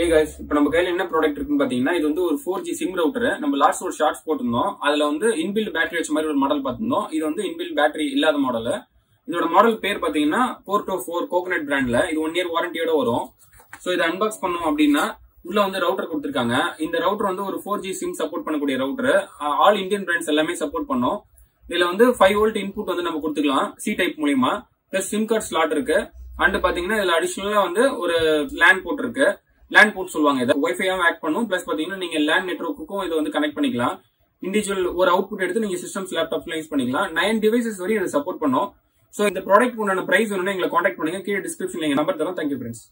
Hey guys, இப்போ நம்ம கையில என்ன ப்ராடக்ட் இருக்குன்னு பாத்தீங்கன்னா இது வந்து ஒரு 4G சிம் ரவுட்டர். நம்ம லாஸ்ட் ஒரு ஷார்ட்ஸ் போட்டுருந்தோம். அதுல வந்து இன்பில்ட் பேட்டரி வச்ச மாதிரி ஒரு மாடல் பாத்துருந்தோம். இது வந்து இன்பில்ட் பேட்டரி இல்லாத மாடல். இதோட மாடல் பேர் பாத்தீங்கன்னா Proto4 கோகனட் பிராண்ட்ல. இது 1 year வாரண்டியோட வரும். சோ இதை அன்பாக்ஸ் பண்ணோம் அப்படின்னா உள்ள வந்து ரவுட்டர் கொடுத்திருக்காங்க. இந்த ரவுட்டர் வந்து ஒரு 4G சிம் சப்போர்ட் பண்ணக்கூடிய ரவுட்டர். ஆல் இந்தியன் பிராண்ட்ஸ் எல்லாமே சப்போர்ட் பண்ணோம். இதுல வந்து 5V இன்புட் வந்து நம்ம கொடுத்துக்கலாம் சி டைப் மூலமா. பிளஸ் சிம் கார்டு ஸ்லாட் இருக்கு. அண்ட் பாத்தீங்கன்னா இதுல அடிஷனலா வந்து ஒரு LAN போர்ட் இருக்கு. LAN போர்ட் சொல்லுவாங்க. இதை வைஃபையாவும் ஆக்ட் பண்ணும். பிளஸ் பாத்தீங்கன்னா நீங்க LAN நெட்வொர்க்குக்கும் இதை வந்து கனெக்ட் பண்ணிக்கலாம். இண்டிவிஜுவல் ஒரு அவுட்புட் எடுத்து நீங்க சிஸ்டம்ஸ் லேப்டாப்ல யூஸ் பண்ணிக்கலாம். 9 devices வரையும் இதை சப்போர்ட் பண்ணும். சோ இந்த ப்ராடக்ட் உண்டான பிரைஸ் வேணும்னா எங்களை காண்டாக்ட் பண்ணுங்க. கீழே டிஸ்கிரிப்ஷன்ல எங்க நம்பர் தரோம். Thank you friends.